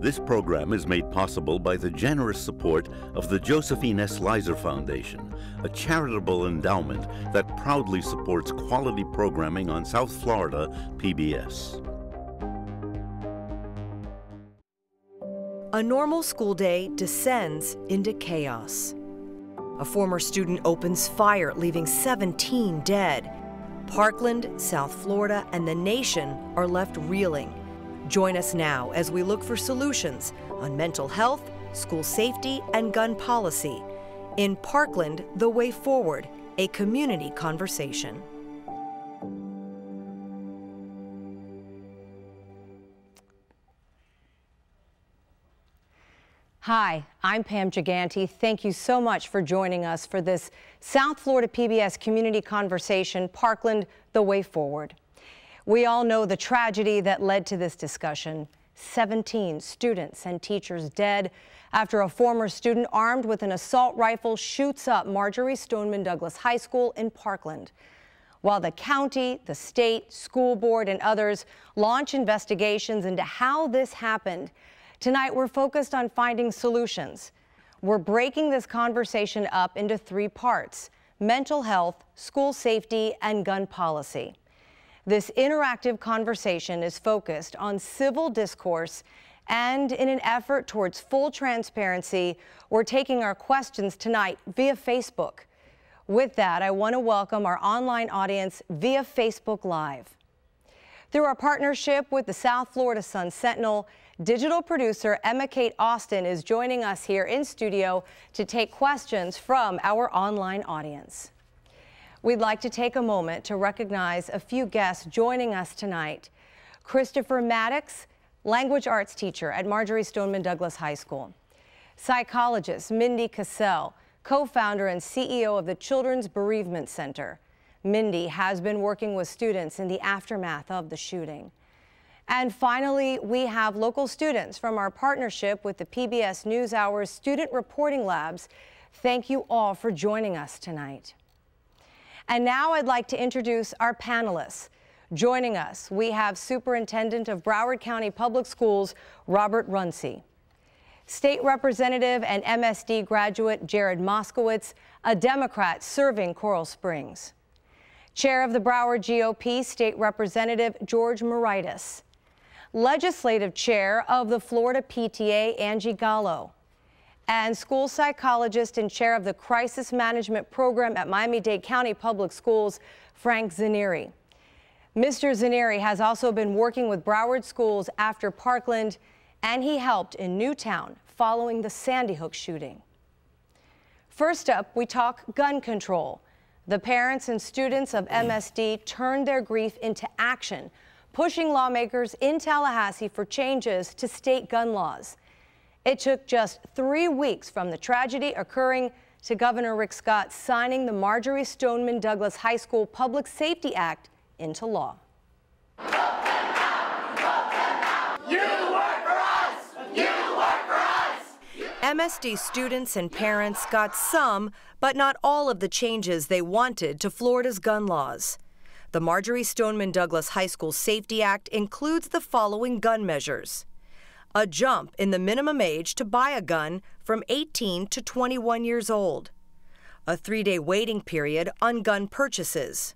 This program is made possible by the generous support of the Josephine S. Leiser Foundation, a charitable endowment that proudly supports quality programming on South Florida PBS. A normal school day descends into chaos. A former student opens fire, leaving 17 dead. Parkland, South Florida, and the nation are left reeling. Join us now as we look for solutions on mental health, school safety, and gun policy. In Parkland, The Way Forward, a community conversation. Hi, I'm Pam Giganti. Thank you so much for joining us for this South Florida PBS community conversation, Parkland, The Way Forward. We all know the tragedy that led to this discussion. 17 students and teachers dead after a former student armed with an assault rifle shoots up Marjory Stoneman Douglas High School in Parkland. While the county, the state, school board, and others launch investigations into how this happened, tonight we're focused on finding solutions. We're breaking this conversation up into three parts: mental health, school safety, and gun policy. This interactive conversation is focused on civil discourse, and in an effort towards full transparency, we're taking our questions tonight via Facebook. With that, I want to welcome our online audience via Facebook Live. Through our partnership with the South Florida Sun Sentinel, digital producer Emma Kate Austin is joining us here in studio to take questions from our online audience. We'd like to take a moment to recognize a few guests joining us tonight. Christopher Maddox, language arts teacher at Marjory Stoneman Douglas High School. Psychologist Mindy Cassel, co-founder and CEO of the Children's Bereavement Center. Mindy has been working with students in the aftermath of the shooting. And finally, we have local students from our partnership with the PBS NewsHour's Student Reporting Labs. Thank you all for joining us tonight. And now I'd like to introduce our panelists. Joining us, we have Superintendent of Broward County Public Schools, Robert Runcie, State Representative and MSD graduate Jared Moskowitz, a Democrat serving Coral Springs, Chair of the Broward GOP, State Representative George Moraitis, Legislative Chair of the Florida PTA, Angie Gallo, and school psychologist and chair of the Crisis Management Program at Miami-Dade County Public Schools, Frank Zenere. Mr. Zenere has also been working with Broward schools after Parkland, and he helped in Newtown following the Sandy Hook shooting. First up, we talk gun control. The parents and students of MSD turned their grief into action, pushing lawmakers in Tallahassee for changes to state gun laws. It took just 3 weeks from the tragedy occurring to Governor Rick Scott signing the Marjory Stoneman Douglas High School Public Safety Act into law. Vote them out! Vote them out! You work for us! You work for us! MSD students and parents got some, but not all of the changes they wanted to Florida's gun laws. The Marjory Stoneman Douglas High School Safety Act includes the following gun measures: a jump in the minimum age to buy a gun from 18 to 21 years old, a 3-day waiting period on gun purchases,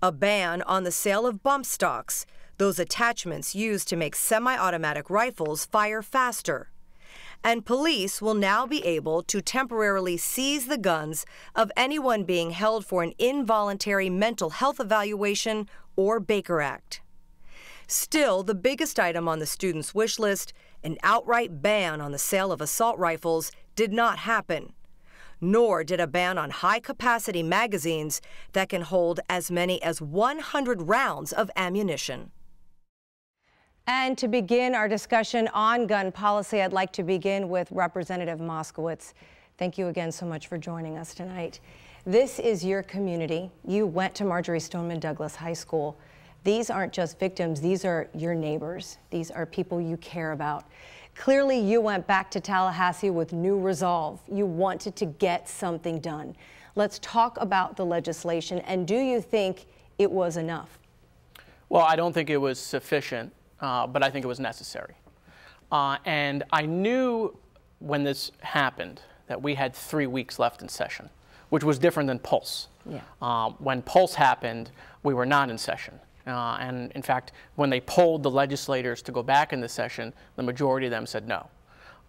a ban on the sale of bump stocks, those attachments used to make semi-automatic rifles fire faster, and police will now be able to temporarily seize the guns of anyone being held for an involuntary mental health evaluation or Baker Act. Still, the biggest item on the students' wish list, an outright ban on the sale of assault rifles, did not happen, nor did a ban on high-capacity magazines that can hold as many as 100 rounds of ammunition. And to begin our discussion on gun policy, I'd like to begin with Representative Moskowitz. Thank you again so much for joining us tonight. This is your community. You went to Marjory Stoneman Douglas High School. These aren't just victims, these are your neighbors. These are people you care about. Clearly, you went back to Tallahassee with new resolve. You wanted to get something done. Let's talk about the legislation, and do you think it was enough? Well, I don't think it was sufficient, but I think it was necessary. And I knew when this happened that we had 3 weeks left in session, which was different than Pulse. Yeah. When Pulse happened, we were not in session. And in fact, when they polled the legislators to go back in the session, the majority of them said no.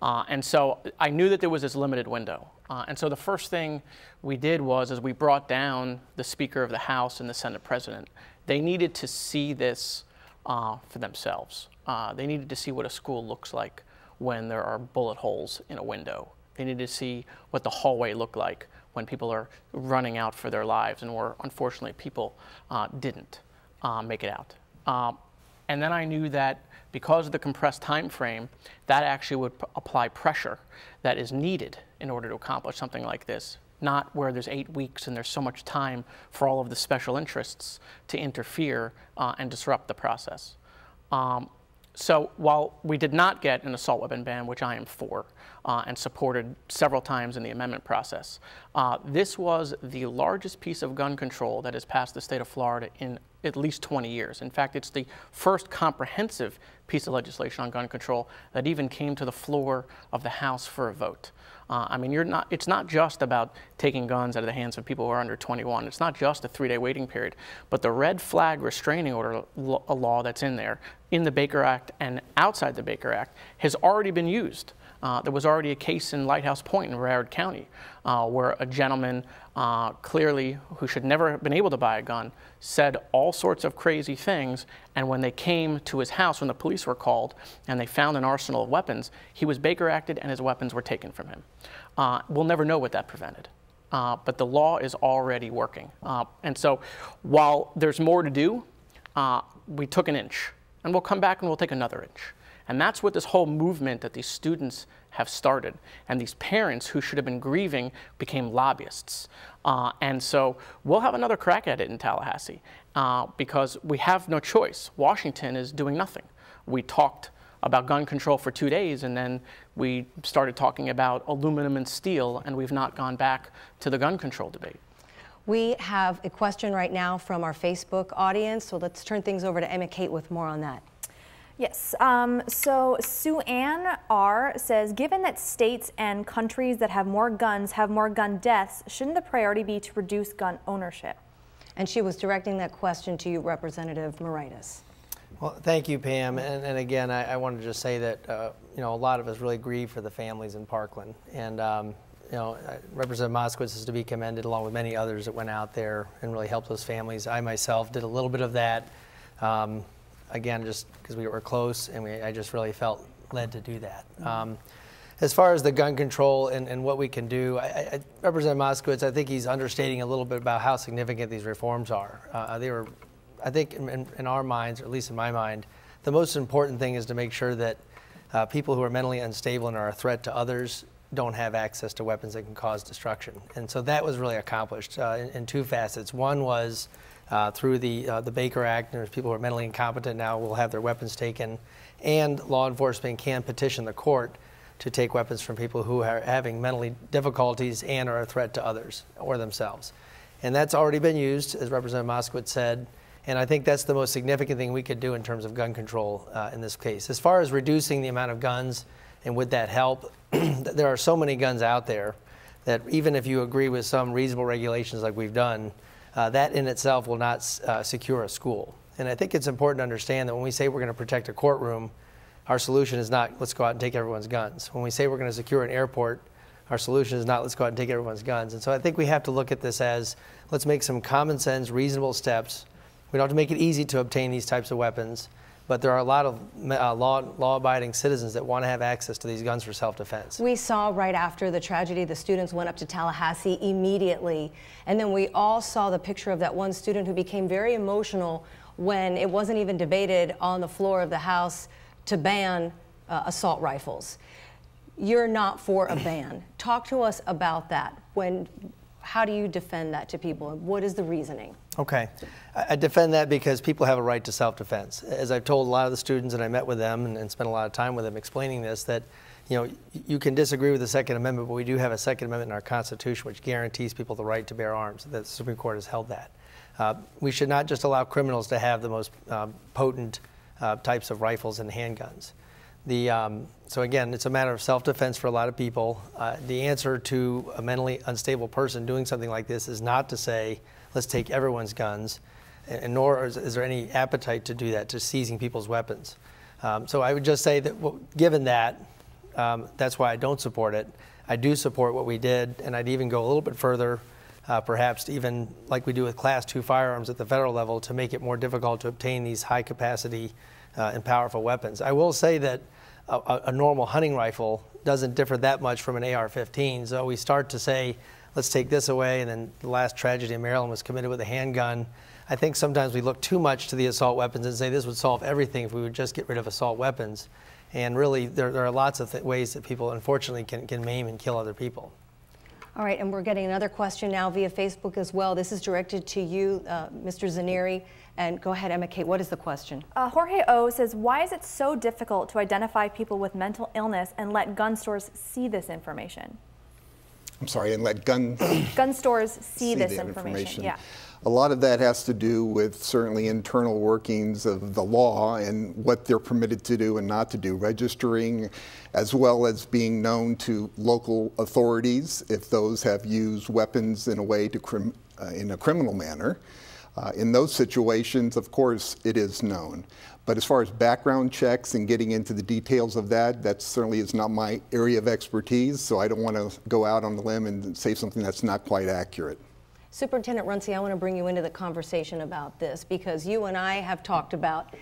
And so I knew that there was this limited window. And so the first thing we did was we brought down the Speaker of the House and the Senate President. They needed to see this for themselves. They needed to see what a school looks like when there are bullet holes in a window. They needed to see what the hallway looked like when people are running out for their lives, and where, unfortunately, people didn't make it out. And then I knew that because of the compressed time frame, that actually would apply pressure that is needed in order to accomplish something like this, not where there's 8 weeks and there's so much time for all of the special interests to interfere and disrupt the process. So while we did not get an assault weapon ban, which I am for and supported several times in the amendment process, this was the largest piece of gun control that has passed the state of Florida in at least 20 years. In fact, it's the first comprehensive piece of legislation on gun control that even came to the floor of the House for a vote. I mean, it's not just about taking guns out of the hands of people who are under 21. It's not just a three-day waiting period, but the red flag restraining order law that's in there, in the Baker Act and outside the Baker Act, has already been used. There was already a case in Lighthouse Point in Broward County where a gentleman clearly, who should never have been able to buy a gun, said all sorts of crazy things, and when they came to his house, when the police were called and they found an arsenal of weapons, he was Baker Acted and his weapons were taken from him. We'll never know what that prevented, but the law is already working. And so while there's more to do, we took an inch, and we'll come back and we'll take another inch. And that's what this whole movement that these students have started. And these parents who should have been grieving became lobbyists. And so we'll have another crack at it in Tallahassee because we have no choice. Washington is doing nothing. We talked about gun control for 2 days, and then we started talking about aluminum and steel, and we've not gone back to the gun control debate. We have a question right now from our Facebook audience, so let's turn things over to Emma Kate with more on that. Yes, so Sue Ann R. says, given that states and countries that have more guns have more gun deaths, shouldn't the priority be to reduce gun ownership? And she was directing that question to you, Representative Moraitis. Well, thank you, Pam. And again, I want to just say that, you know, a lot of us really grieve for the families in Parkland. And, you know, Representative Moskowitz is to be commended, along with many others that went out there and really helped those families. I myself did a little bit of that. Again, just because we were close, and I just really felt led to do that. As far as the gun control and what we can do, Representative Moskowitz, I think he's understating a little bit about how significant these reforms are. They were, I think, in our minds, or at least in my mind, the most important thing is to make sure that people who are mentally unstable and are a threat to others don't have access to weapons that can cause destruction. And so that was really accomplished in two facets. One was through the Baker Act, and there's people who are mentally incompetent now will have their weapons taken, and law enforcement can petition the court to take weapons from people who are having mentally difficulties and are a threat to others or themselves. And that's already been used, as Representative Moskowitz said, and I think that's the most significant thing we could do in terms of gun control in this case. As far as reducing the amount of guns and would that help, there are so many guns out there that even if you agree with some reasonable regulations like we've done, that in itself will not secure a school. And I think it's important to understand that when we say we're going to protect a courtroom, our solution is not let's go out and take everyone's guns. When we say we're going to secure an airport, our solution is not let's go out and take everyone's guns. And so I think we have to look at this as let's make some common sense, reasonable steps. We don't have to make it easy to obtain these types of weapons, but there are a lot of law-abiding citizens that want to have access to these guns for self-defense. We saw right after the tragedy, the students went up to Tallahassee immediately. And then we all saw the picture of that one student who became very emotional when it wasn't even debated on the floor of the House to ban assault rifles. You're not for a ban. Talk to us about that. How do you defend that to people? What is the reasoning? Okay, I defend that because people have a right to self-defense. As I've told a lot of the students, and I met with them and spent a lot of time with them explaining this, that you know, you can disagree with the Second Amendment, but we do have a Second Amendment in our Constitution which guarantees people the right to bear arms. The Supreme Court has held that. We should not just allow criminals to have the most potent types of rifles and handguns. The, so again, it's a matter of self-defense for a lot of people. The answer to a mentally unstable person doing something like this is not to say, let's take everyone's guns, and nor is there any appetite to do that, to seizing people's weapons. So I would just say that, well, given that, that's why I don't support it. I do support what we did, and I'd even go a little bit further, perhaps even like we do with Class II firearms at the federal level, to make it more difficult to obtain these high-capacity and powerful weapons. I will say that a normal hunting rifle doesn't differ that much from an AR-15. So we start to say, let's take this away, and then the last tragedy in Maryland was committed with a handgun. I think sometimes we look too much to the assault weapons and say this would solve everything if we would just get rid of assault weapons. And really, there are lots of ways that people, unfortunately, can maim and kill other people. All right, and we're getting another question now via Facebook as well. This is directed to you, Mr. Zenere. And go ahead, Emma Kate, what is the question? Jorge O says, why is it so difficult to identify people with mental illness and let gun stores see this information? I'm sorry, and let gun stores see this information. Yeah. A lot of that has to do with certainly internal workings of the law and what they're permitted to do and not to do, registering, as well as being known to local authorities if those have used weapons in a way to in a criminal manner. In those situations, of course, it is known. But as far as background checks and getting into the details of that, that certainly is not my area of expertise, so I don't want to go out on a limb and say something that's not quite accurate. Superintendent Runcie, I want to bring you into the conversation about this, because you and I have talked about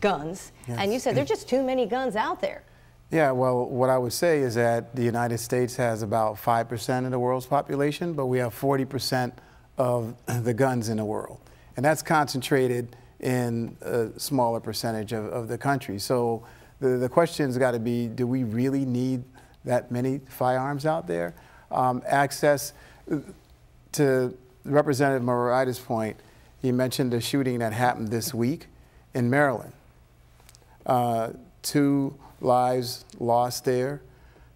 guns, yes. And you said there are just too many guns out there. Yeah, well, what I would say is that the United States has about 5% of the world's population, but we have 40% of the guns in the world. And that's concentrated in a smaller percentage of the country. So the question's got to be, do we really need that many firearms out there? Access to Representative Moraitis' point, he mentioned a shooting that happened this week in Maryland. 2 lives lost there,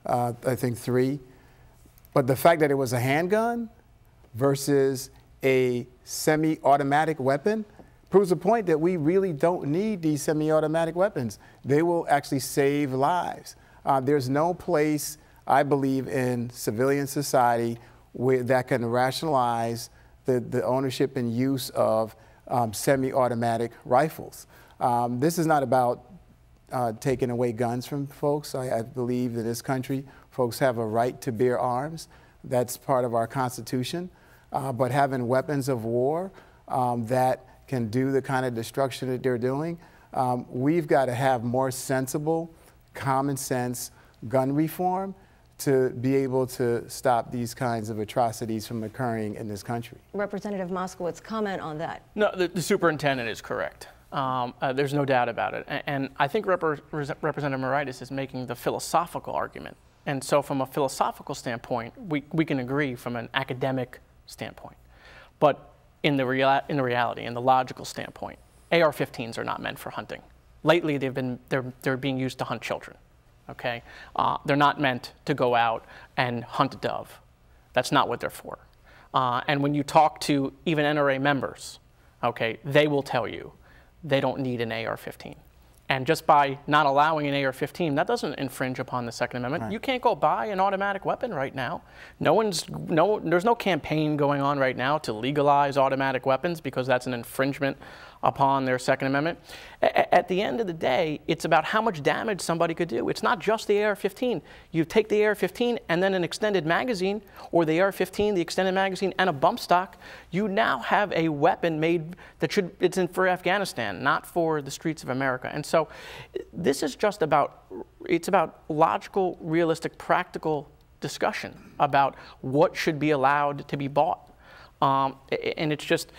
I think 3. But the fact that it was a handgun versus a semi-automatic weapon proves the point that we really don't need these semi-automatic weapons. They will actually save lives. There's no place, I believe, in civilian society where that can rationalize the ownership and use of semi-automatic rifles. This is not about taking away guns from folks. I believe in this country, folks have a right to bear arms. That's part of our Constitution. But having weapons of war that can do the kind of destruction that they're doing, we've got to have more sensible, common sense gun reform to be able to stop these kinds of atrocities from occurring in this country. Representative Moskowitz, comment on that. No, the superintendent is correct. There's no doubt about it. And I think Representative Moraitis is making the philosophical argument. And so from a philosophical standpoint, we can agree from an academic standpoint. But in the reality, in the logical standpoint, AR-15s are not meant for hunting. Lately, they're being used to hunt children. Okay, they're not meant to go out and hunt a dove. That's not what they're for. And when you talk to even NRA members, okay, they will tell you they don't need an AR-15. And just by not allowing an AR-15, that doesn't infringe upon the Second Amendment. Right. You can't go buy an automatic weapon right now. There's no campaign going on right now to legalize automatic weapons because that's an infringement upon their Second Amendment. At the end of the day, it's about how much damage somebody could do. It's not just the AR-15. You take the AR-15 and then an extended magazine, or the AR-15, the extended magazine, and a bump stock. You now have a weapon made that it's in for Afghanistan, not for the streets of America. And so this is just about, it's about logical, realistic, practical discussion about what should be allowed to be bought. And it's just,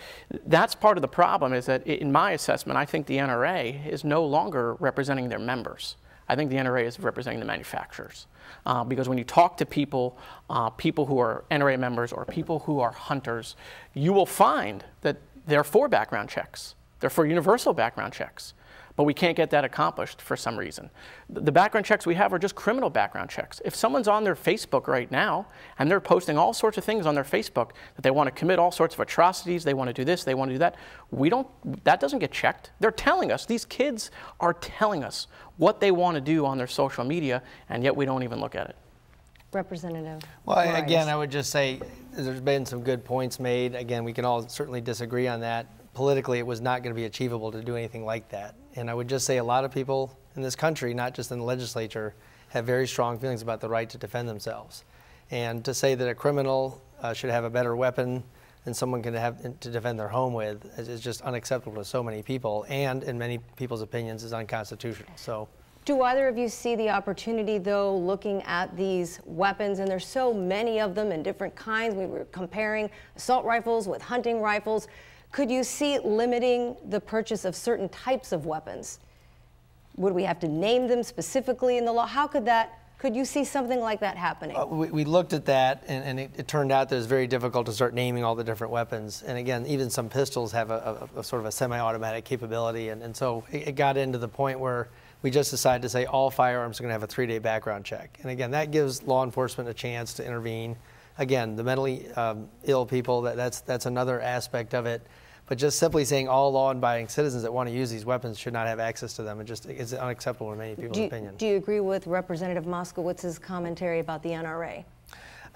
that's part of the problem, is that in my assessment, I think the NRA is no longer representing their members. I think the NRA is representing the manufacturers. Because when you talk to people, people who are NRA members or people who are hunters, you will find that they're for background checks. They're for universal background checks. but we can't get that accomplished for some reason. The background checks we have are just criminal background checks. If someone's on their Facebook right now and they're posting all sorts of things on their Facebook that they want to commit all sorts of atrocities, they want to do this, they want to do that, that doesn't get checked. They're telling us, these kids are telling us what they want to do on their social media, and yet we don't even look at it. Representative. Well, again, I would just say there's been some good points made. Again, we can all certainly disagree on that. Politically, it was not going to be achievable to do anything like that. And I would just say a lot of people in this country, not just in the legislature, have very strong feelings about the right to defend themselves. And to say that a criminal should have a better weapon than someone can have to defend their home with is just unacceptable to so many people, and in many people's opinions is unconstitutional. So. Do either of you see the opportunity, though, looking at these weapons, and there's so many of them in different kinds? We were comparing assault rifles with hunting rifles. Could you see limiting the purchase of certain types of weapons? Would we have to name them specifically in the law? How could that, could you see something like that happening? We looked at that, and it turned out that it was very difficult to start naming all the different weapons. And again, even some pistols have a sort of a semi-automatic capability, and so it got into the point where we just decided to say all firearms are going to have a 3-day background check. And again, that gives law enforcement a chance to intervene. Again, the mentally ill people, that's another aspect of it. But just simply saying all law-abiding citizens that want to use these weapons should not have access to them, it's unacceptable in many people's opinion. Do you agree with Representative Moskowitz's commentary about the NRA?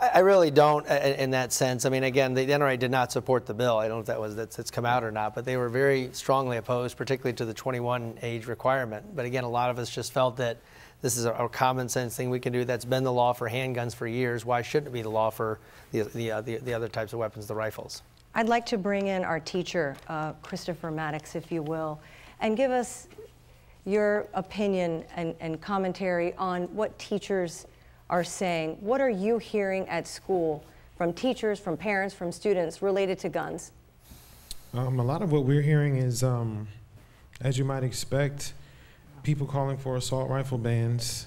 I really don't in that sense. I mean, again, the NRA did not support the bill. I don't know if that's come out or not, but they were very strongly opposed, particularly to the 21 age requirement. But again, a lot of us just felt that this is a common sense thing we can do. That's been the law for handguns for years. Why shouldn't it be the law for the other types of weapons, the rifles? I'd like to bring in our teacher, Christopher Maddox, if you will, and give us your opinion and commentary on what teachers are saying. What are you hearing at school from teachers, from parents, from students related to guns? A lot of what we're hearing is, as you might expect, people calling for assault rifle bans.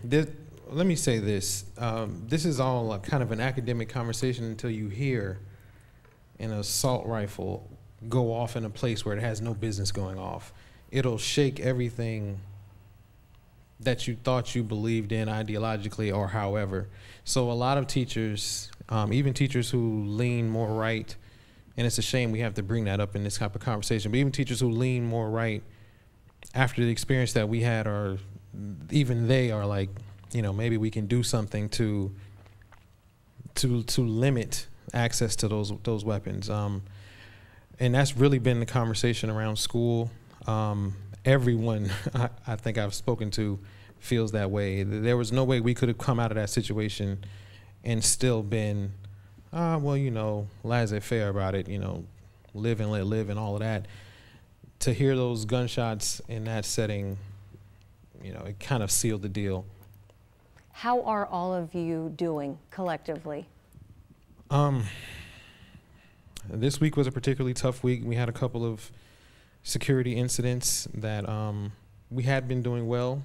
Let me say this. This is all kind of an academic conversation until you hear an assault rifle go off in a place where it has no business going off. It'll shake everything that you thought you believed in ideologically or however. So a lot of teachers, even teachers who lean more right, and it's a shame we have to bring that up in this type of conversation, but even teachers who lean more right after the experience that we had, or even they are like, you know, maybe we can do something to limit access to those weapons. And that's really been the conversation around school. Everyone I think I've spoken to feels that way. There was no way we could have come out of that situation and still been, well, you know, laissez-faire about it, you know, live and let live and all of that. To hear those gunshots in that setting, you know, it kind of sealed the deal. How are all of you doing collectively? This week was a particularly tough week. We had a couple of security incidents that we had been doing well,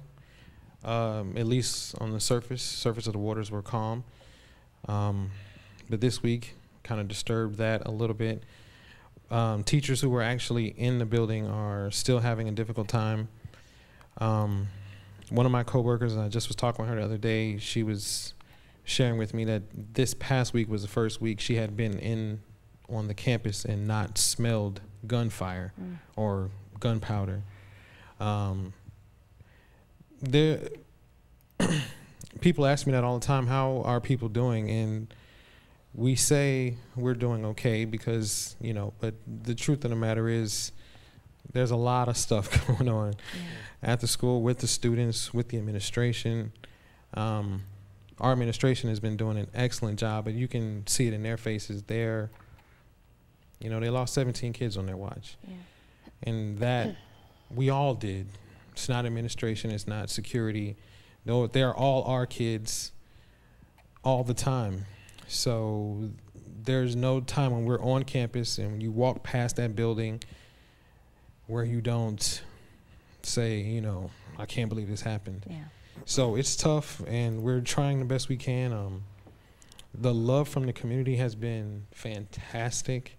at least on the surface of the waters were calm. But this week kind of disturbed that a little bit. Teachers who were actually in the building are still having a difficult time. One of my coworkers, and I just was talking with her the other day, she was sharing with me that this past week was the first week she had been on the campus and not smelled gunfire or gunpowder. People ask me that all the time, how are people doing? And we say we're doing okay because, you know, but the truth of the matter is there's a lot of stuff going on at the school, with the students, with the administration. Our administration has been doing an excellent job, and you can see it in their faces. You know, they lost 17 kids on their watch. And that we all did. It's not administration, it's not security. No, they're all our kids all the time. So there's no time when we're on campus and when you walk past that building where you don't say, you know, I can't believe this happened. So it's tough, and we're trying the best we can. The love from the community has been fantastic.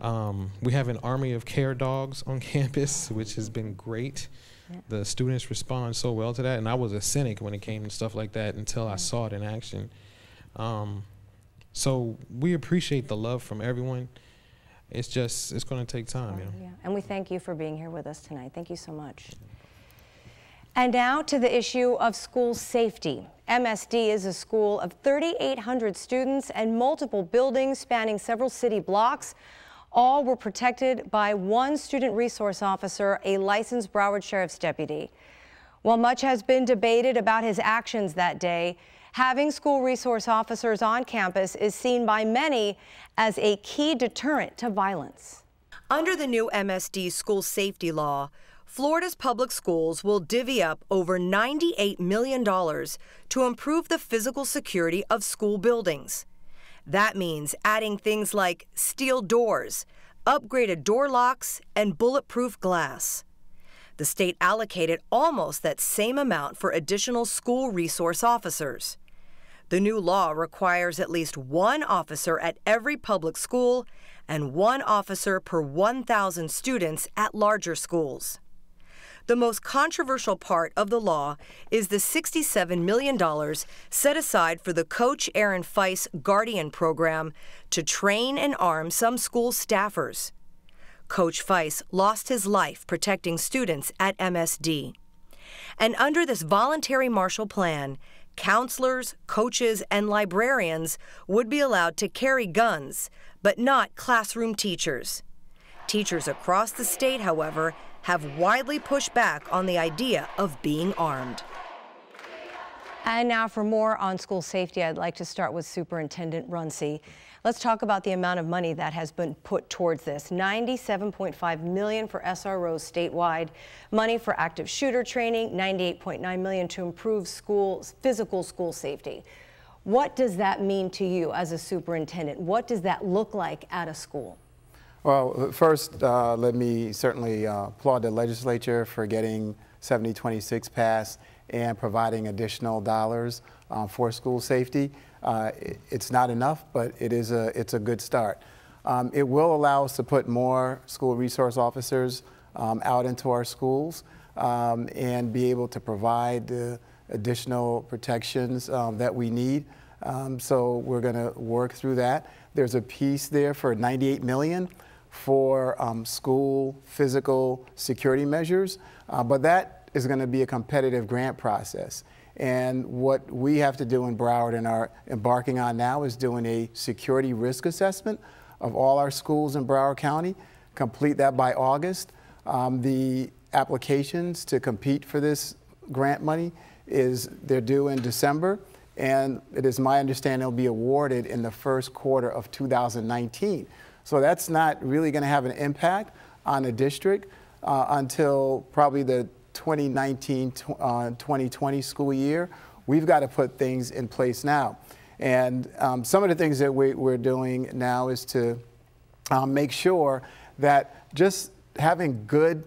We have an army of care dogs on campus, which has been great. Yeah. The students respond so well to that, and I was a cynic when it came to stuff like that until I saw it in action. So we appreciate the love from everyone. It's just, it's going to take time. Yeah. And we thank you for being here with us tonight. Thank you so much. And now to the issue of school safety. MSD is a school of 3,800 students and multiple buildings spanning several city blocks. All were protected by one student resource officer, a licensed Broward Sheriff's deputy. While much has been debated about his actions that day, having school resource officers on campus is seen by many as a key deterrent to violence. Under the new MSD school safety law, Florida's public schools will divvy up over $98 million to improve the physical security of school buildings. That means adding things like steel doors, upgraded door locks, and bulletproof glass. The state allocated almost that same amount for additional school resource officers. The new law requires at least one officer at every public school and one officer per 1,000 students at larger schools. The most controversial part of the law is the $67 million set aside for the Coach Aaron Feist Guardian Program to train and arm some school staffers. Coach Feist lost his life protecting students at MSD. And under this voluntary marshal plan, counselors, coaches, and librarians would be allowed to carry guns, but not classroom teachers. Teachers across the state, however, have widely pushed back on the idea of being armed. And now for more on school safety, I'd like to start with Superintendent Runcie. Let's talk about the amount of money that has been put towards this. $97.5 million for SROs statewide, money for active shooter training, $98.9 million to improve physical school safety. What does that mean to you as a superintendent? What does that look like at a school? Well, first, let me certainly applaud the legislature for getting 7026 passed and providing additional dollars for school safety. It's not enough, but it's a good start. It will allow us to put more school resource officers out into our schools and be able to provide the additional protections that we need. So we're going to work through that. There's a piece there for $98 million. For school physical security measures, but that is going to be a competitive grant process. And what we have to do in Broward and are embarking on now is doing a security risk assessment of all our schools in Broward County, complete that by August. The applications to compete for this grant money they're due in December, and it is my understanding it'll be awarded in the first quarter of 2019. So that's not really going to have an impact on the district until probably the 2019-2020 school year. We've got to put things in place now. And some of the things that we're doing now is to make sure that just having good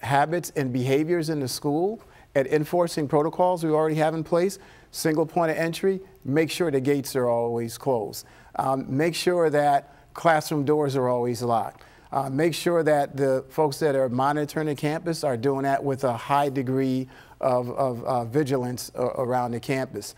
habits and behaviors in the school and enforcing protocols we already have in place, single point of entry, make sure the gates are always closed. Make sure that classroom doors are always locked. Make sure that the folks that are monitoring the campus are doing that with a high degree of vigilance around the campus.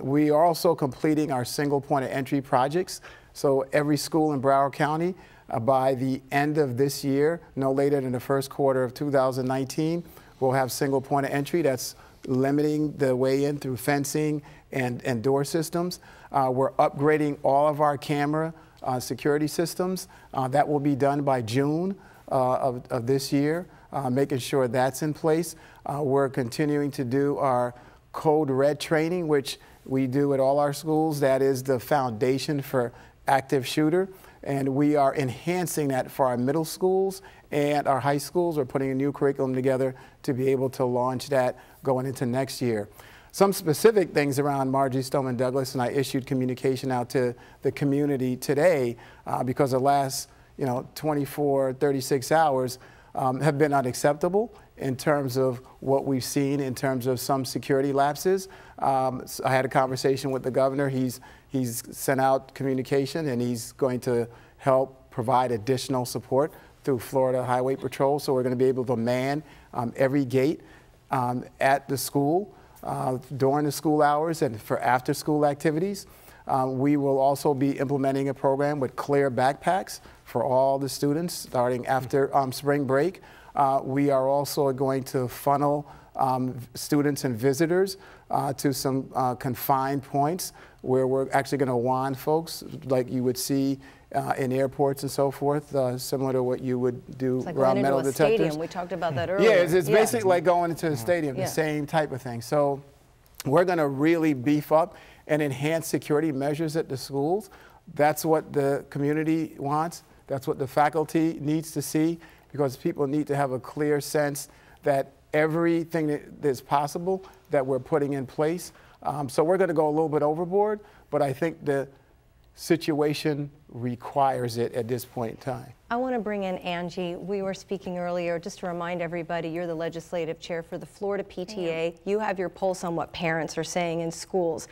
We are also completing our single point of entry projects. So every school in Broward County by the end of this year, no later than the first quarter of 2019, will have single point of entry. That's limiting the way in through fencing and door systems. We're upgrading all of our camera security systems. That will be done by June of this year, making sure that's in place. We're continuing to do our Code Red training, which we do at all our schools. That is the foundation for active shooter. And we are enhancing that for our middle schools and our high schools. We're putting a new curriculum together to be able to launch that going into next year. Some specific things around Marjory Stoneman Douglas, and I issued communication out to the community today because the last 36 hours have been unacceptable in terms of what we've seen in terms of some security lapses. So I had a conversation with the governor. He's sent out communication, and he's going to help provide additional support through Florida Highway Patrol. So we're going to be able to man every gate at the school during the school hours and for after school activities. We will also be implementing a program with clear backpacks for all the students starting after spring break. We are also going to funnel students and visitors to some confined points where we're actually going to wand folks like you would see in airports and so forth, similar to what you would do like around metal detectors. Stadium. We talked about that earlier. Yeah, it's basically like going into a stadium, the same type of thing. So we're going to really beef up and enhance security measures at the schools. That's what the community wants. That's what the faculty needs to see, because people need to have a clear sense that everything that is possible that we're putting in place. So we're going to go a little bit overboard, but I think the situation requires it at this point in time. I want to bring in Angie. We were speaking earlier, just to remind everybody, you're the legislative chair for the Florida PTA. You have your pulse on what parents are saying in schools.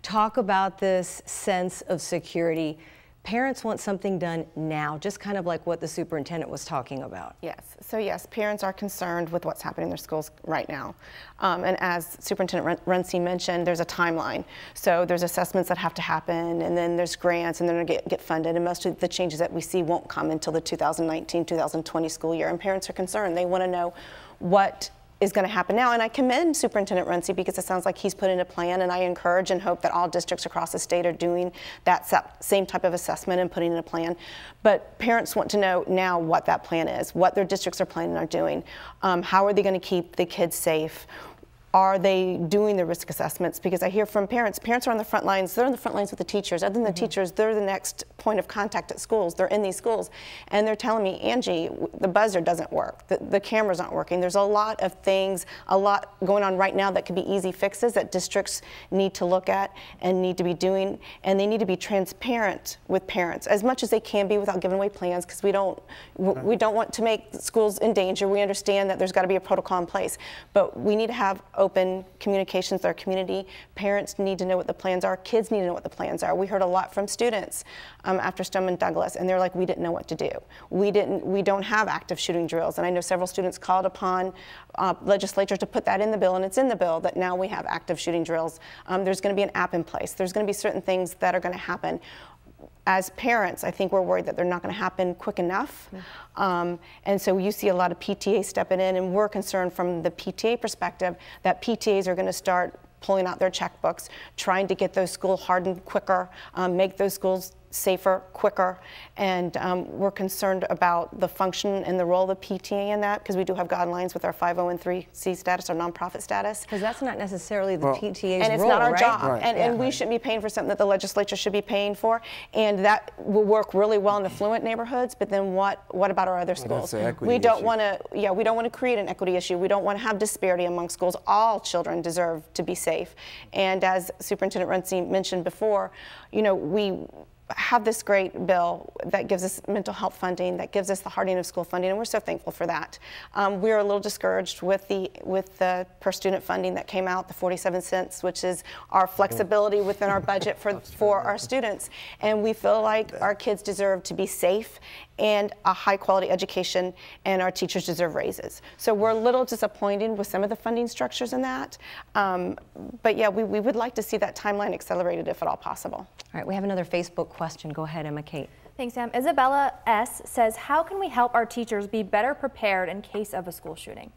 Talk about this sense of security. Parents want something done now, just kind of like what the superintendent was talking about. Yes, so yes, parents are concerned with what's happening in their schools right now. And as Superintendent Runcie mentioned, there's a timeline. So there's assessments that have to happen, and then there's grants, and then they get funded, and most of the changes that we see won't come until the 2019-2020 school year, and parents are concerned. They want to know what is going to happen now. And I commend Superintendent Runcie, because it sounds like he's put in a plan, and I encourage and hope that all districts across the state are doing that same type of assessment and putting in a plan. But parents want to know now what that plan is, what their districts are planning on doing. How are they going to keep the kids safe? Are they doing the risk assessments? Because I hear from parents, parents are on the front lines, they're on the front lines with the teachers. Other than the teachers, they're the next point of contact at schools. They're in these schools. And they're telling me, Angie, the buzzer doesn't work. The camera's not working. There's a lot of things, a lot going on right now that could be easy fixes that districts need to look at and need to be doing. And they need to be transparent with parents as much as they can be without giving away plans, because we don't want to make schools in danger. We understand that there's got to be a protocol in place, but we need to have open communications with our community. Parents need to know what the plans are. Kids need to know what the plans are. We heard a lot from students after Stoneman Douglas, and they're like, we didn't know what to do. We don't have active shooting drills. And I know several students called upon legislature to put that in the bill, and it's in the bill that now we have active shooting drills. There's going to be an app in place. There's going to be certain things that are going to happen. As parents, I think we're worried that they're not going to happen quick enough. And so you see a lot of PTA stepping in, and we're concerned from the PTA perspective that PTAs are going to start pulling out their checkbooks, trying to get those schools hardened quicker, make those schools safer quicker. And we're concerned about the function and the role of the PTA in that, because we do have guidelines with our 501(c)(3) status, our nonprofit status. Because that's not necessarily the PTA's role, and it's not our job. Right. And we shouldn't be paying for something that the legislature should be paying for. And that will work really well in affluent neighborhoods. But then what about our other schools? We don't want to. Yeah, we don't want to create an equity issue. We don't want to have disparity among schools. All children deserve to be safe. And as Superintendent Runcie mentioned before, you know, we have this great bill that gives us mental health funding, that gives us the hardening of school funding, and we're so thankful for that. We're a little discouraged with the per student funding that came out, the 47 cents, which is our flexibility within our budget for our students. And we feel like our kids deserve to be safe and a high quality education, and our teachers deserve raises. So we're a little disappointed with some of the funding structures in that. But yeah, we would like to see that timeline accelerated if at all possible. All right, we have another Facebook question. Go ahead, Emma Kate. Thanks, Sam. Isabella S. says, how can we help our teachers be better prepared in case of a school shooting?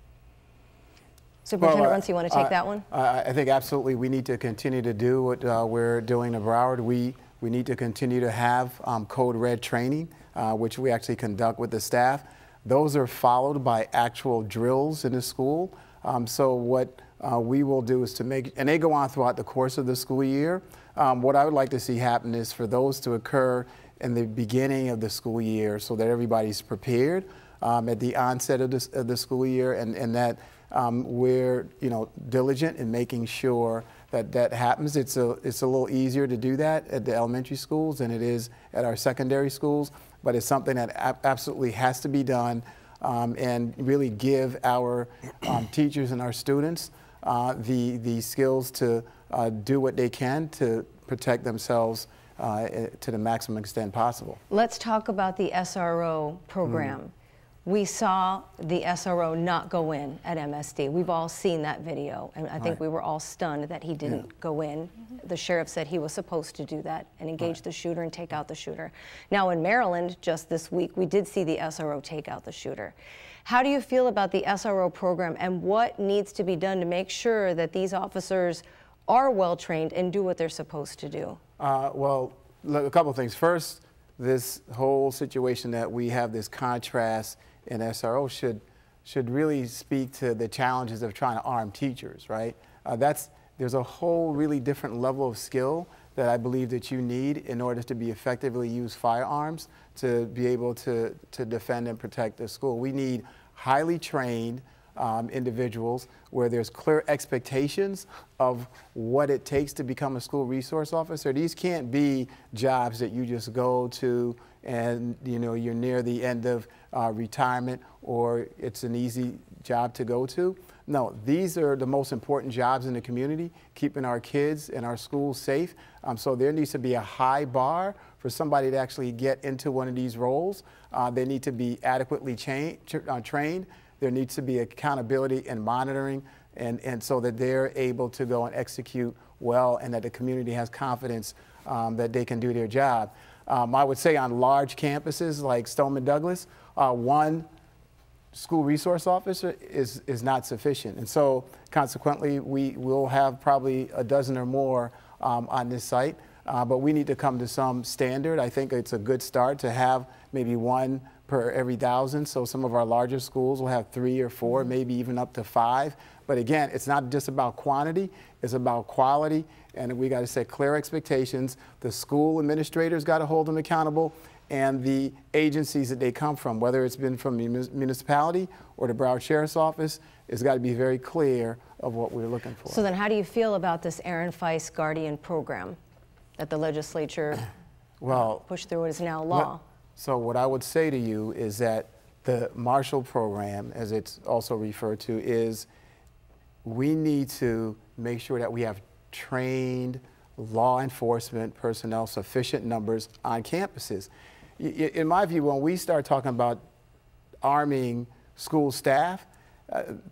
Superintendent Runcie, you want to take that one? I think absolutely we need to continue to do what we're doing in Broward. We need to continue to have Code Red training, which we actually conduct with the staff. Those are followed by actual drills in the school. So what we will do is to make, and they go on throughout the course of the school year. What I would like to see happen is for those to occur in the beginning of the school year so that everybody's prepared at the onset of the school year, and that we're, you know, diligent in making sure that that happens. It's a little easier to do that at the elementary schools than it is at our secondary schools, but it's something that absolutely has to be done and really give our teachers and our students the skills to do what they can to protect themselves to the maximum extent possible. Let's talk about the SRO program. We saw the SRO not go in at MSD. We've all seen that video, and I think we were all stunned that he didn't go in. The sheriff said he was supposed to do that and engage the shooter and take out the shooter. Now in Maryland, just this week, we did see the SRO take out the shooter. How do you feel about the SRO program, and what needs to be done to make sure that these officers are well-trained and do what they're supposed to do? Well, look, a couple of things. First, this whole situation that we have this contrast in SRO should really speak to the challenges of trying to arm teachers, right? There's a whole really different level of skill that I believe that you need in order to be effectively use firearms to be able to defend and protect the school. We need highly trained individuals where there's clear expectations of what it takes to become a school resource officer. These can't be jobs that you just go to and, you know, you're near the end of retirement or it's an easy job to go to. No, these are the most important jobs in the community, keeping our kids and our schools safe. So there needs to be a high bar for somebody to actually get into one of these roles. They need to be adequately trained. There needs to be accountability and monitoring, and so that they're able to go and execute well, and that the community has confidence that they can do their job. I would say on large campuses like Stoneman Douglas, one school resource officer is not sufficient. And so consequently, we will have probably a dozen or more on this site, but we need to come to some standard. I think it's a good start to have maybe one per every 1,000. So some of our larger schools will have 3 or 4, maybe even up to 5. But again, it's not just about quantity, it's about quality. And we got to set clear expectations. The school administrators got to hold them accountable, and the agencies that they come from, whether it's been from the municipality or the Broward Sheriff's Office, it's got to be very clear of what we're looking for. So then how do you feel about this Aaron Feist Guardian program that the legislature pushed through what is now law? So what I would say to you is that the Marshall program, as it's also referred to, is we need to make sure that we have trained law enforcement personnel, sufficient numbers on campuses. In my view, when we start talking about arming school staff,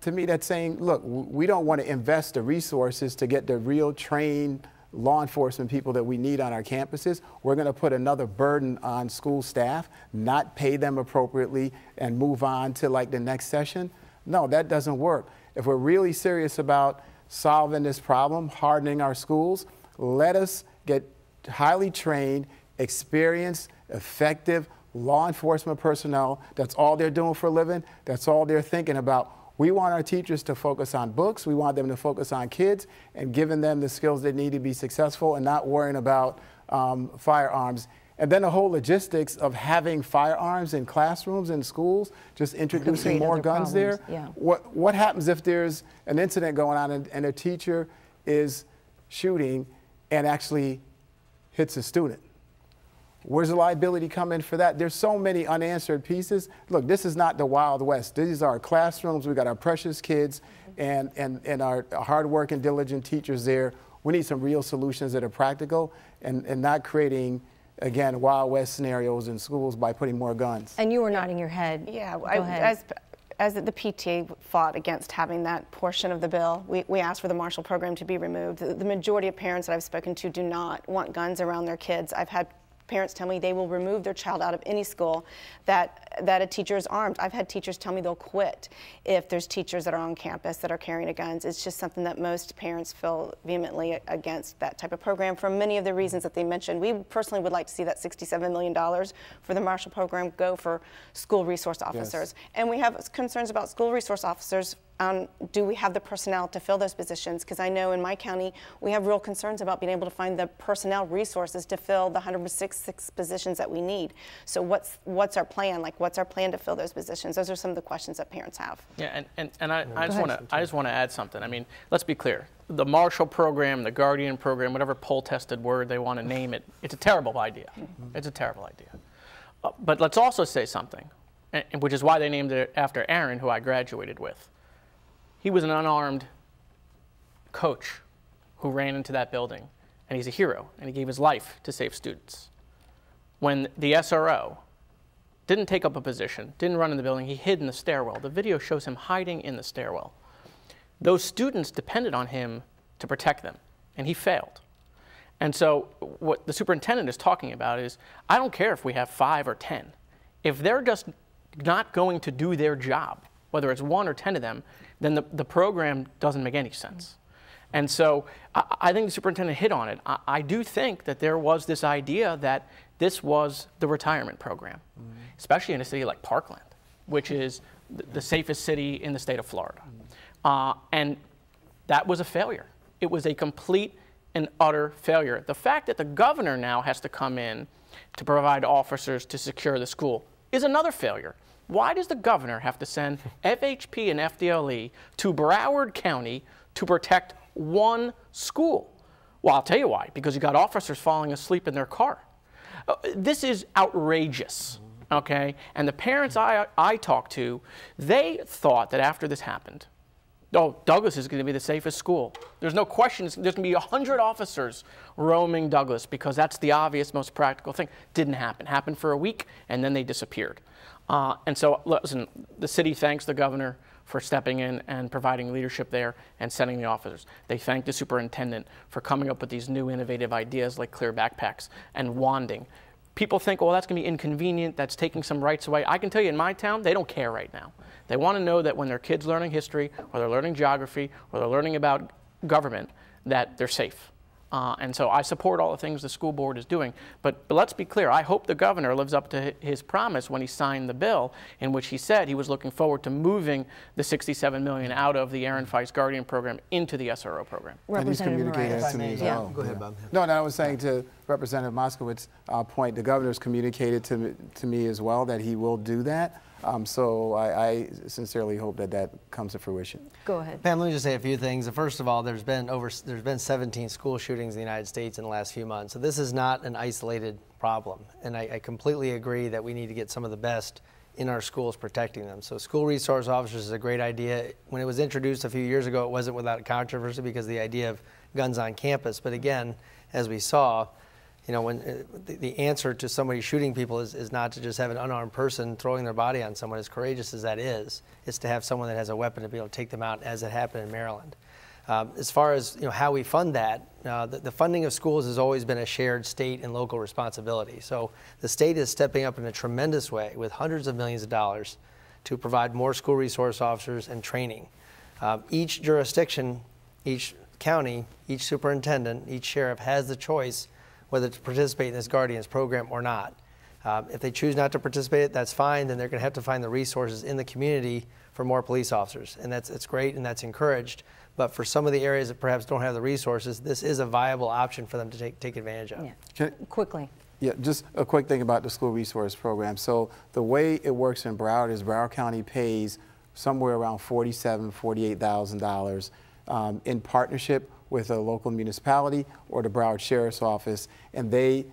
to me that's saying, look, we don't want to invest the resources to get the real trained law enforcement people that we need on our campuses. We're going to put another burden on school staff, not pay them appropriately, and move on to like the next session. No, that doesn't work. If we're really serious about solving this problem, hardening our schools, let us get highly trained, experienced, effective law enforcement personnel. That's all they're doing for a living. That's all they're thinking about. We want our teachers to focus on books. We want them to focus on kids and giving them the skills they need to be successful and not worrying about firearms. And then the whole logistics of having firearms in classrooms and schools, just introducing more guns there. Yeah. What happens if there's an incident going on and a teacher is shooting and actually hits a student? Where's the liability come in for that? There's so many unanswered pieces. Look, this is not the Wild West. These are our classrooms. We've got our precious kids and our hardworking, diligent teachers there. We need some real solutions that are practical and not creating, again, Wild West scenarios in schools by putting more guns. And you were nodding your head. Yeah, as the PTA fought against having that portion of the bill, we asked for the Marshall program to be removed. The majority of parents that I've spoken to do not want guns around their kids. I've had parents tell me they will remove their child out of any school that a teacher is armed. I've had teachers tell me they'll quit if there's teachers that are on campus that are carrying guns. It's just something that most parents feel vehemently against, that type of program, for many of the reasons that they mentioned. We personally would like to see that $67 million for the Marshall program go for school resource officers. Yes. And we have concerns about school resource officers. Do we have the personnel to fill those positions? Because I know in my county, we have real concerns about being able to find the personnel resources to fill the 166 positions that we need. So what's our plan? Like, what's our plan to fill those positions? Those are some of the questions that parents have. Yeah, I just want to add something. I mean, let's be clear. The Marshall program, the Guardian program, whatever poll-tested word they want to name it, it's a terrible idea. It's a terrible idea. But let's also say something, which is why they named it after Aaron, who I graduated with. He was an unarmed coach who ran into that building and he's a hero, and he gave his life to save students. When the SRO didn't take up a position, didn't run in the building, he hid in the stairwell. The video shows him hiding in the stairwell. Those students depended on him to protect them, and he failed. And so what the superintendent is talking about is, I don't care if we have 5 or 10. If they're just not going to do their job, whether it's 1 or 10 of them, then the program doesn't make any sense. And so I think the superintendent hit on it. I do think that there was this idea that this was the retirement program, especially in a city like Parkland, which is the safest city in the state of Florida. And that was a failure. It was a complete and utter failure. The fact that the governor now has to come in to provide officers to secure the school is another failure. Why does the governor have to send FHP and FDLE to Broward County to protect one school? Well, I'll tell you why, because you got officers falling asleep in their car. This is outrageous, okay? And the parents I talked to, they thought that after this happened, oh, Douglas is going to be the safest school. There's no question. There's going to be 100 officers roaming Douglas because that's the obvious, most practical thing. Didn't happen. Happened for a week, and then they disappeared. And so, listen, the city thanks the governor for stepping in and providing leadership there and sending the officers. They thank the superintendent for coming up with these new innovative ideas like clear backpacks and wanding. People think, well, that's going to be inconvenient. That's taking some rights away. I can tell you in my town, they don't care right now. They want to know that when their kid's learning history or they're learning geography or they're learning about government, that they're safe. And so I support all the things the school board is doing. But let's be clear. I hope the governor lives up to his promise when he signed the bill in which he said he was looking forward to moving the $67 million out of the Aaron Feist Guardian program into the SRO program. Representative Moraitis. Yeah. Go ahead, Bob. No, I was saying to Representative Moskowitz's point, the governor's communicated to me as well that he will do that. So I sincerely hope that that comes to fruition. Go ahead, Pam. Let me just say a few things. First of all, there's been 17 school shootings in the United States in the last few months. So this is not an isolated problem, and I completely agree that we need to get some of the best in our schools protecting them. So school resource officers is a great idea. When it was introduced a few years ago, it wasn't without controversy because of the idea of guns on campus. But again, as we saw, you know, when the answer to somebody shooting people is not to just have an unarmed person throwing their body on someone, as courageous as that is. It's to have someone that has a weapon to be able to take them out, as it happened in Maryland. As far as, you know, how we fund that, the funding of schools has always been a shared state and local responsibility. So the state is stepping up in a tremendous way with hundreds of millions of dollars to provide more school resource officers and training. Each jurisdiction, each county, each superintendent, each sheriff has the choice whether to participate in this Guardians program or not. If they choose not to participate, that's fine. Then they're going to have to find the resources in the community for more police officers. And it's great, and that's encouraged. But for some of the areas that perhaps don't have the resources, this is a viable option for them to take advantage of. Yeah. Quickly. Yeah, just a quick thing about the school resource program. So the way it works in Broward is Broward County pays somewhere around $47,000, $48,000 in partnership with a local municipality or the Broward Sheriff's Office, and they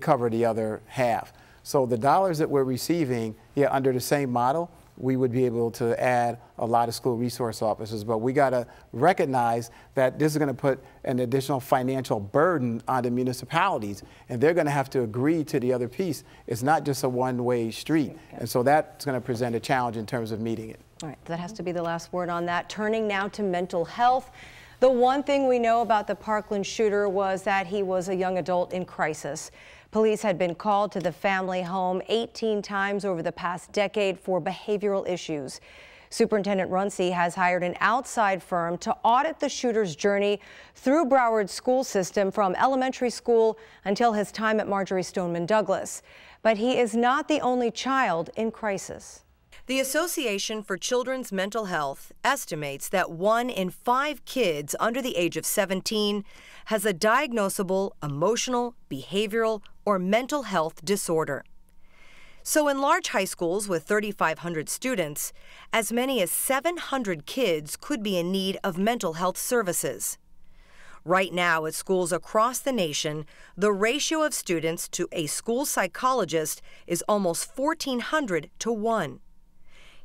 cover the other half. So the dollars that we're receiving, yeah, under the same model, we would be able to add a lot of school resource officers, but we gotta recognize that this is gonna put an additional financial burden on the municipalities, and they're gonna have to agree to the other piece. It's not just a one-way street, okay. And so that's gonna present a challenge in terms of meeting it. All right, that has to be the last word on that. Turning now to mental health. The one thing we know about the Parkland shooter was that he was a young adult in crisis. Police had been called to the family home 18 times over the past decade for behavioral issues. Superintendent Runcie has hired an outside firm to audit the shooter's journey through Broward's school system from elementary school until his time at Marjory Stoneman Douglas. But he is not the only child in crisis. The Association for Children's Mental Health estimates that 1 in 5 kids under the age of 17 has a diagnosable emotional, behavioral, or mental health disorder. So in large high schools with 3,500 students, as many as 700 kids could be in need of mental health services. Right now at schools across the nation, the ratio of students to a school psychologist is almost 1,400 to 1.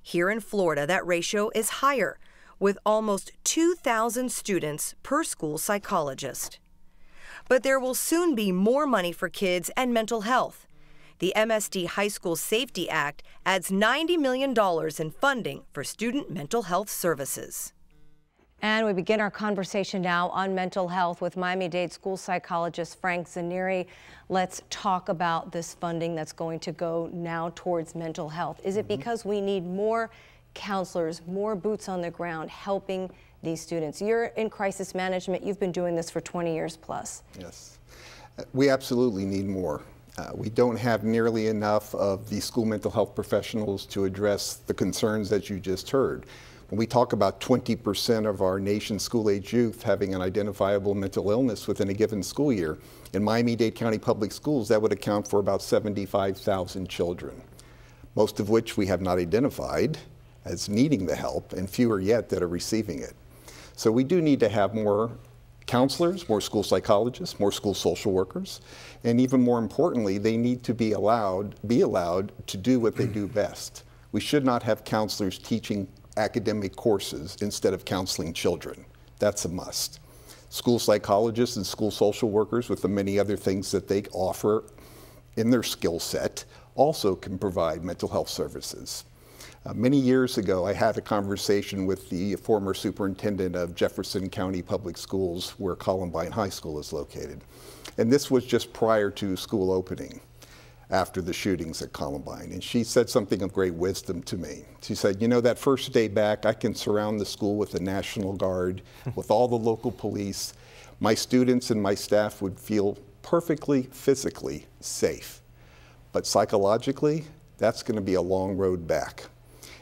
Here in Florida, that ratio is higher, with almost 2,000 students per school psychologist. But there will soon be more money for kids and mental health. The MSD High School Safety Act adds $90 million in funding for student mental health services. And we begin our conversation now on mental health with Miami-Dade school psychologist Frank Zenere. Let's talk about this funding that's going to go now towards mental health. Is it because we need more counselors, more boots on the ground helping these students? You're in crisis management. You've been doing this for 20 years plus. Yes, we absolutely need more. We don't have nearly enough of the school mental health professionals to address the concerns that you just heard. When we talk about 20% of our nation's school-age youth having an identifiable mental illness within a given school year, in Miami-Dade County Public Schools, that would account for about 75,000 children, most of which we have not identified as needing the help, and fewer yet that are receiving it. So we do need to have more counselors, more school psychologists, more school social workers, and even more importantly, they need to be allowed to do what they do best. We should not have counselors teaching academic courses instead of counseling children. That's a must. School psychologists and school social workers, with the many other things that they offer in their skill set, also can provide mental health services. Many years ago, I had a conversation with the former superintendent of Jefferson County Public Schools, where Columbine High School is located. And this was just prior to school opening, after the shootings at Columbine, and she said something of great wisdom to me. She said, you know, that first day back, I can surround the school with the National Guard, with all the local police. My students and my staff would feel perfectly physically safe, but psychologically, that's going to be a long road back.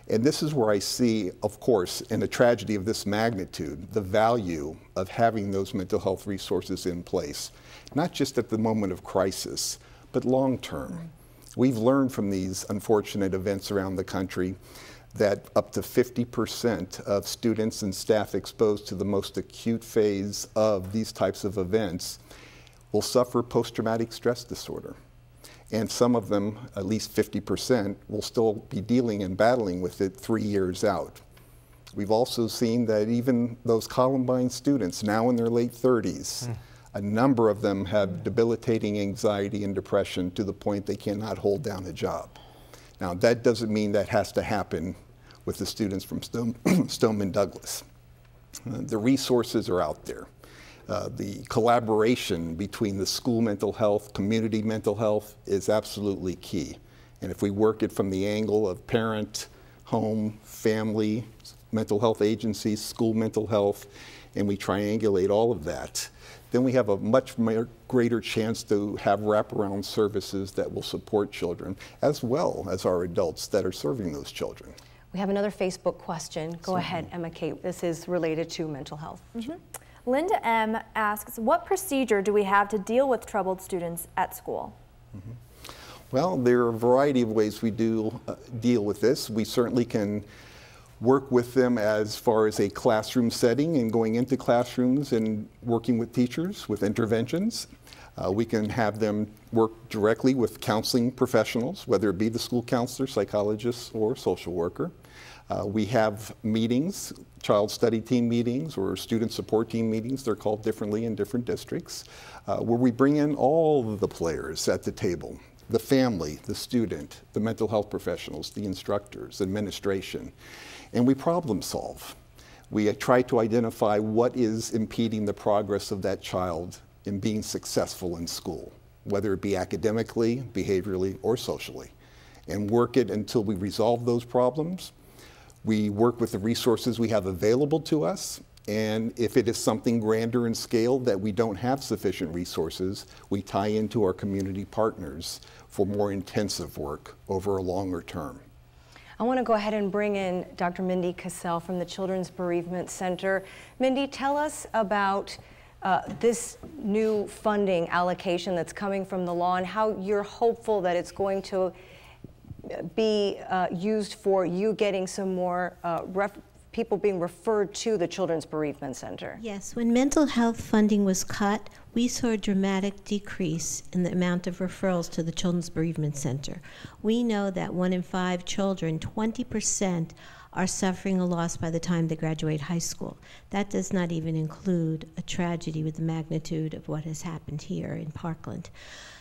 And this is where I see, of course, in a tragedy of this magnitude, the value of having those mental health resources in place, not just at the moment of crisis, but long term. We've learned from these unfortunate events around the country that up to 50% of students and staff exposed to the most acute phase of these types of events will suffer post-traumatic stress disorder. And some of them, at least 50%, will still be dealing and battling with it 3 years out. We've also seen that even those Columbine students, now in their late 30s, a number of them have debilitating anxiety and depression to the point they cannot hold down a job. Now, that doesn't mean that has to happen with the students from Stoneman Douglas. The resources are out there. The collaboration between the school mental health, community mental health is absolutely key. And if we work it from the angle of parent, home, family, mental health agencies, school mental health, and we triangulate all of that, then we have a much greater chance to have wraparound services that will support children, as well as our adults that are serving those children. We have another Facebook question. Go ahead, Emma Kate. This is related to mental health. Linda M. asks, what procedure do we have to deal with troubled students at school? Well, there are a variety of ways we do deal with this. We certainly can work with them as far as a classroom setting and going into classrooms and working with teachers with interventions. We can have them work directly with counseling professionals, whether it be the school counselor, psychologist, or social worker. We have meetings, child study team meetings or student support team meetings, they're called differently in different districts, where we bring in all of the players at the table. The family, the student, the mental health professionals, the instructors, administration, and we problem solve. We try to identify what is impeding the progress of that child in being successful in school, whether it be academically, behaviorally, or socially, and work it until we resolve those problems. We work with the resources we have available to us, and if it is something grander in scale that we don't have sufficient resources, we tie into our community partners for more intensive work over a longer term. I want to go ahead and bring in Dr. Mindy Cassel from the Children's Bereavement Center. Mindy, tell us about this new funding allocation that's coming from the law and how you're hopeful that it's going to be used for you getting some more people being referred to the Children's Bereavement Center. Yes, when mental health funding was cut, we saw a dramatic decrease in the amount of referrals to the Children's Bereavement Center. We know that 1 in 5 children, 20% are suffering a loss by the time they graduate high school. That does not even include a tragedy with the magnitude of what has happened here in Parkland.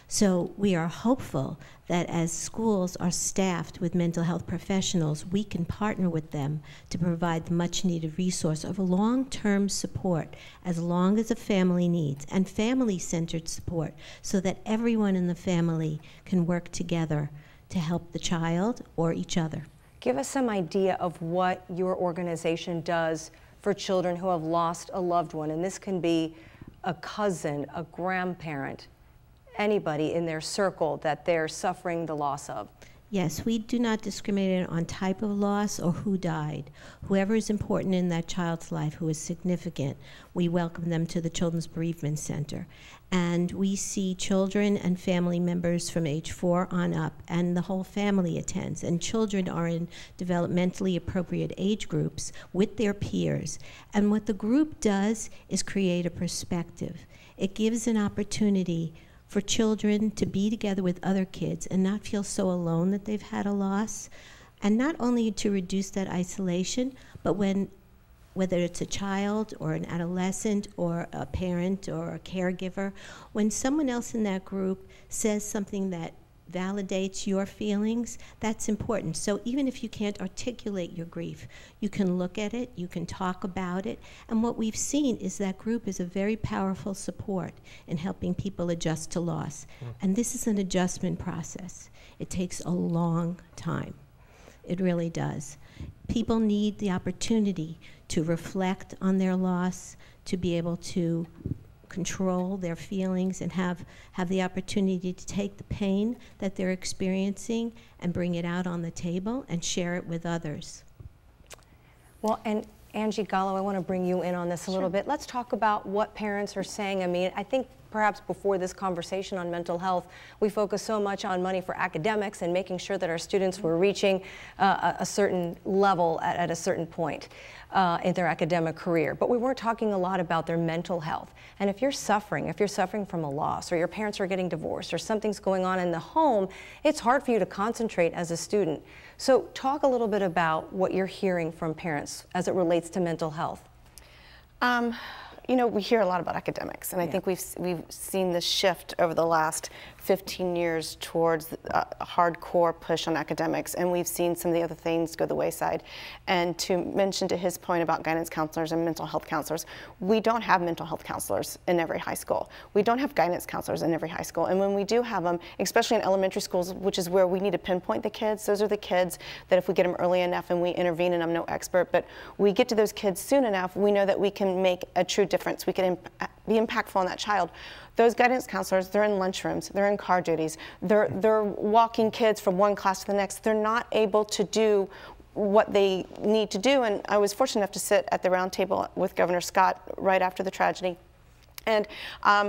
So we are hopeful that as schools are staffed with mental health professionals, we can partner with them to provide the much-needed resource of long-term support as long as a family needs, and family-centered support so that everyone in the family can work together to help the child or each other. Give us some idea of what your organization does for children who have lost a loved one, and this can be a cousin, a grandparent, anybody in their circle that they're suffering the loss of. Yes, we do not discriminate on type of loss or who died. Whoever is important in that child's life, who is significant, we welcome them to the Children's Bereavement Center. And we see children and family members from age 4 on up, and the whole family attends. And children are in developmentally appropriate age groups with their peers. And what the group does is create a perspective. It gives an opportunity for children to be together with other kids and not feel so alone that they've had a loss, and not only to reduce that isolation, but when, whether it's a child or an adolescent or a parent or a caregiver, when someone else in that group says something that validates your feelings, that's important. So even if you can't articulate your grief, you can look at it, you can talk about it, and what we've seen is that group is a very powerful support in helping people adjust to loss. And this is an adjustment process. It takes a long time. It really does. People need the opportunity to reflect on their loss, to be able to control their feelings and have the opportunity to take the pain that they're experiencing and bring it out on the table and share it with others. Well, and Angie Gallo, I want to bring you in on this a little bit. Let's talk about what parents are saying. I mean, I think perhaps before this conversation on mental health, we focus so much on money for academics and making sure that our students were reaching a certain level at a certain point in their academic career. But we weren't talking a lot about their mental health. And if you're suffering from a loss, or your parents are getting divorced, or something's going on in the home, it's hard for you to concentrate as a student. So talk a little bit about what you're hearing from parents as it relates to mental health. You know, we hear a lot about academics, and I think we've seen this shift over the last 15 years towards a hardcore push on academics, and we've seen some of the other things go the wayside. And to mention to his point about guidance counselors and mental health counselors, we don't have mental health counselors in every high school. We don't have guidance counselors in every high school, and when we do have them, especially in elementary schools, which is where we need to pinpoint the kids, those are the kids that if we get them early enough and we intervene, and I'm no expert, but we get to those kids soon enough, we know that we can make a true difference. We can be impactful on that child. Those guidance counselors, they're in lunchrooms, they're in car duties, they're walking kids from one class to the next. They're not able to do what they need to do. And I was fortunate enough to sit at the round table with Governor Scott right after the tragedy. And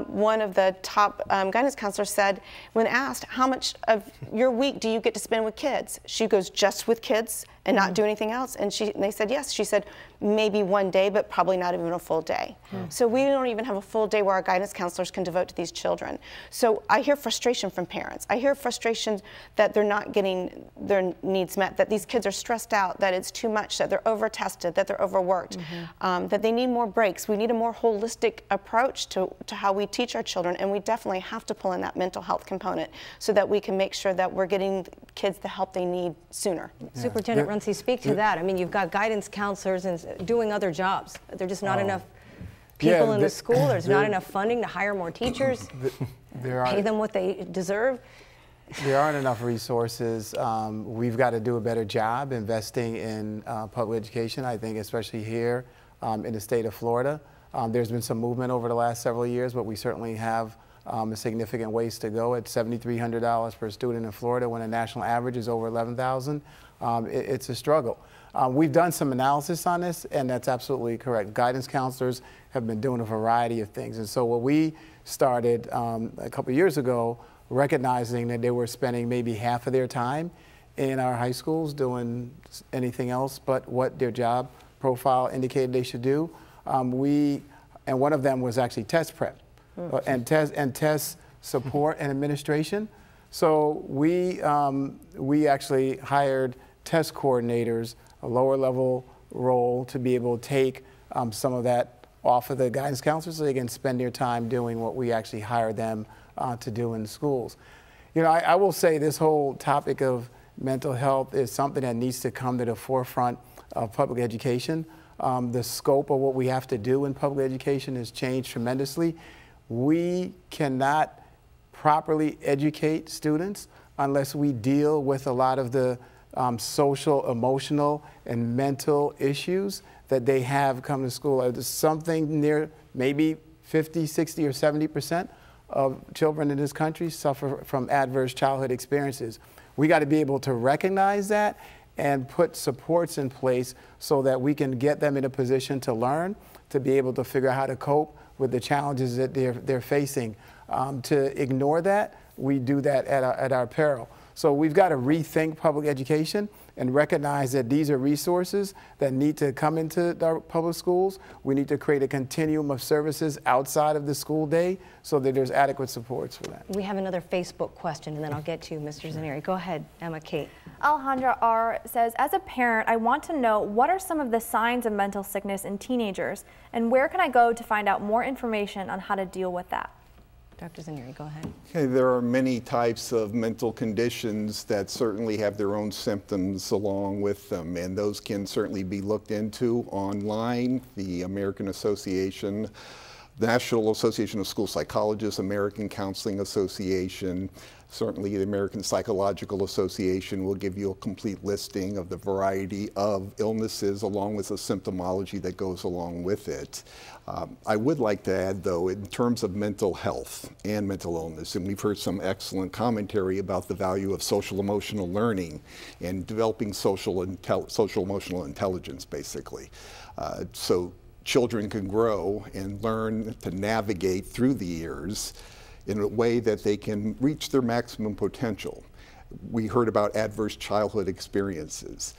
one of the top guidance counselors said, when asked, how much of your week do you get to spend with kids? She goes, just with kids and not do anything else? And they said, yes. She said, maybe one day, but probably not even a full day. So we don't even have a full day where our guidance counselors can devote to these children. So I hear frustration from parents. I hear frustration that they're not getting their needs met, that these kids are stressed out, that it's too much, that they're over-tested, that they're overworked, that they need more breaks. We need a more holistic approach to how we teach our children, and we definitely have to pull in that mental health component so that we can make sure that we're getting kids the help they need sooner. Superintendent Runcie, speak to that. I mean, you've got guidance counselors and doing other jobs. There's just not enough people in the school. There's not enough funding to hire more teachers, pay them what they deserve. There aren't enough resources. We've got to do a better job investing in public education, I think, especially here in the state of Florida. There's been some movement over the last several years, but we certainly have a significant ways to go. At $7,300 per student in Florida when a national average is over $11,000. It's a struggle. We've done some analysis on this, and that's absolutely correct. Guidance counselors have been doing a variety of things. And so what we started a couple years ago, recognizing that they were spending maybe half of their time in our high schools doing anything else but what their job profile indicated they should do. And one of them was actually test prep and test support and administration. So we actually hired test coordinators a lower level role to be able to take some of that off of the guidance counselors so they can spend their time doing what we actually hire them to do in the schools. You know, I will say this whole topic of mental health is something that needs to come to the forefront of public education. The scope of what we have to do in public education has changed tremendously. We cannot properly educate students unless we deal with a lot of the social, emotional, and mental issues that they have come to school. There's something near maybe 50, 60, or 70% of children in this country suffer from adverse childhood experiences. We got to be able to recognize that and put supports in place so that we can get them in a position to learn, to be able to figure out how to cope with the challenges that they're facing. To ignore that, we do that at our peril. So we've got to rethink public education and recognize that these are resources that need to come into our public schools. We need to create a continuum of services outside of the school day so that there's adequate supports for that. We have another Facebook question, and then I'll get to you, Mr. Zenere. Go ahead, Emma Kate. Alejandra R. says, as a parent, I want to know what are some of the signs of mental sickness in teenagers, and where can I go to find out more information on how to deal with that? Dr. Zenere, go ahead. Okay, there are many types of mental conditions that certainly have their own symptoms along with them, and those can certainly be looked into online. The National Association of School Psychologists, American Counseling Association, certainly the American Psychological Association will give you a complete listing of the variety of illnesses along with the symptomology that goes along with it. I would like to add, though, in terms of mental health and mental illness, and we've heard some excellent commentary about the value of social emotional learning and developing social emotional intelligence, basically. So children can grow and learn to navigate through the years in a way that they can reach their maximum potential. We heard about adverse childhood experiences.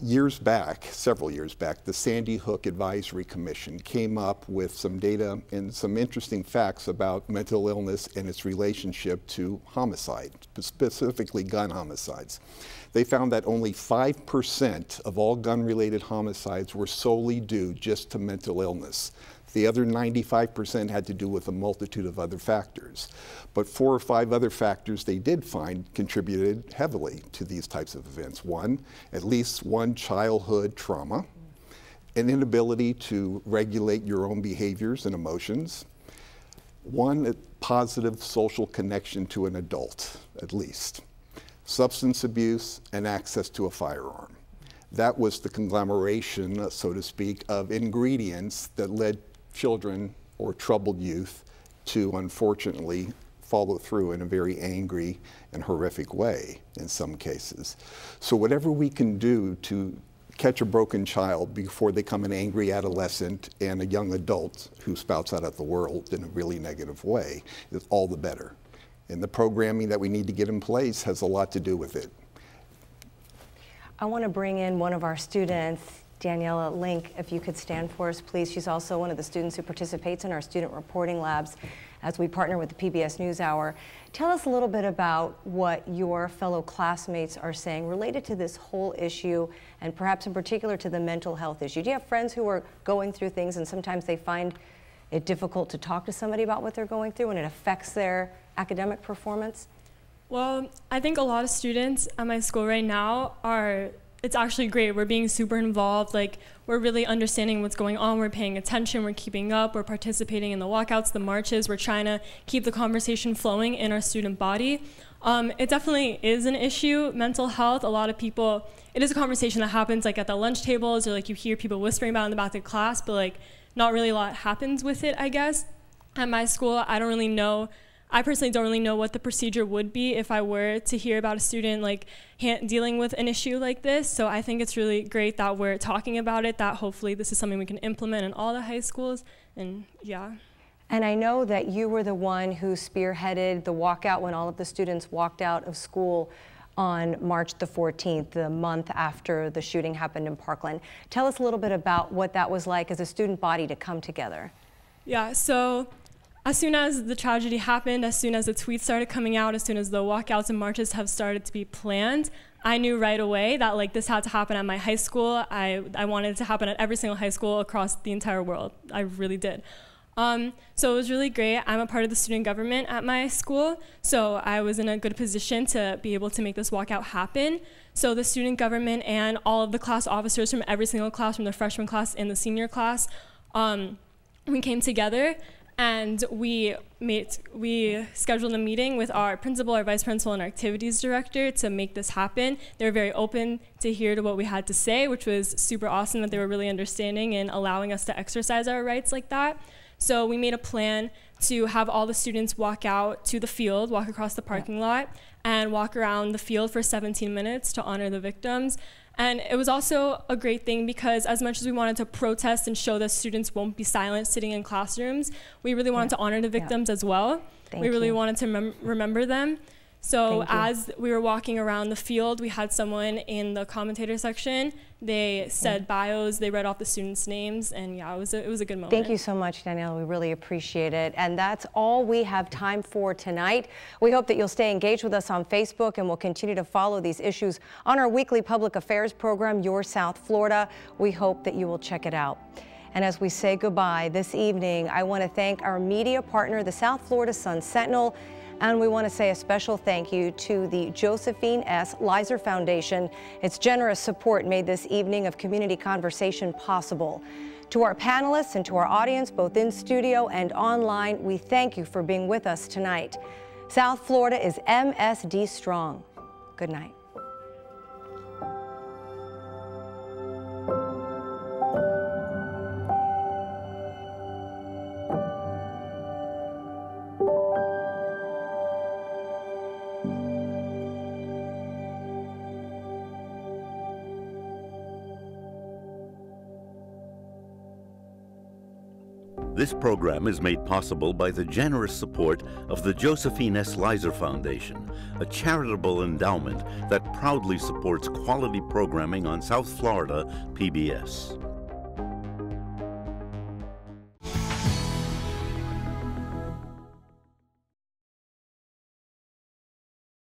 Years back, several years back, the Sandy Hook Advisory Commission came up with some data and some interesting facts about mental illness and its relationship to homicide, specifically gun homicides. They found that only 5% of all gun-related homicides were solely due just to mental illness. The other 95% had to do with a multitude of other factors. But 4 or 5 other factors they did find contributed heavily to these types of events. One, at least one childhood trauma, an inability to regulate your own behaviors and emotions, one positive social connection to an adult, at least, substance abuse, and access to a firearm. That was the conglomeration, so to speak, of ingredients that led children or troubled youth to, unfortunately, follow through in a very angry and horrific way in some cases. So whatever we can do to catch a broken child before they become an angry adolescent and a young adult who spouts out at the world in a really negative way is all the better. And the programming that we need to get in place has a lot to do with it. I want to bring in one of our students, Daniela Link, if you could stand for us, please. She's also one of the students who participates in our Student Reporting Labs as we partner with the PBS NewsHour. Tell us a little bit about what your fellow classmates are saying related to this whole issue, and perhaps in particular to the mental health issue. Do you have friends who are going through things and sometimes they find it difficult to talk to somebody about what they're going through and it affects their academic performance? Well, I think a lot of students at my school right now are it's actually great. We're being super involved. Like, we're really understanding what's going on. We're paying attention. We're keeping up. We're participating in the walkouts, the marches. We're trying to keep the conversation flowing in our student body. It definitely is an issue, mental health. A lot of people, it is a conversation that happens like at the lunch tables, or like you hear people whispering about it in the back of class, but like not really a lot happens with it, I guess. At my school, I don't really know. I personally don't really know what the procedure would be if I were to hear about a student like dealing with an issue like this. So I think it's really great that we're talking about it, that hopefully this is something we can implement in all the high schools, and yeah. And I know that you were the one who spearheaded the walkout when all of the students walked out of school on March the 14th, the month after the shooting happened in Parkland. Tell us a little bit about what that was like as a student body to come together. Yeah, so As soon as the tragedy happened, as soon as the tweets started coming out, as soon as the walkouts and marches have started to be planned, I knew right away that like this had to happen at my high school. I wanted it to happen at every single high school across the entire world. I really did. So it was really great. I'm a part of the student government at my school, so I was in a good position to be able to make this walkout happen. So the student government and all of the class officers from every single class, from the freshman class and the senior class, we came together and we scheduled a meeting with our principal, our vice principal, and our activities director to make this happen. They were very open to hear to what we had to say, which was super awesome that they were really understanding and allowing us to exercise our rights like that. So we made a plan to have all the students walk out to the field, walk across the parking lot, and walk around the field for 17 minutes to honor the victims. And it was also a great thing because as much as we wanted to protest and show that students won't be silent sitting in classrooms, we really wanted to honor the victims as well. We really wanted to remember them. So as we were walking around the field, we had someone in the commentator section. They said bios, they read off the students' names, and yeah, it was a good moment. Thank you so much, Danielle. We really appreciate it. And that's all we have time for tonight. We hope that you'll stay engaged with us on Facebook, and we'll continue to follow these issues on our weekly public affairs program, Your South Florida. We hope that you will check it out. And as we say goodbye this evening, I want to thank our media partner, the South Florida Sun Sentinel, and we want to say a special thank you to the Josephine S. Leiser Foundation. Its generous support made this evening of community conversation possible. To our panelists and to our audience, both in studio and online, we thank you for being with us tonight. South Florida is MSD strong. Good night. This program is made possible by the generous support of the Josephine S. Leiser Foundation, a charitable endowment that proudly supports quality programming on South Florida PBS.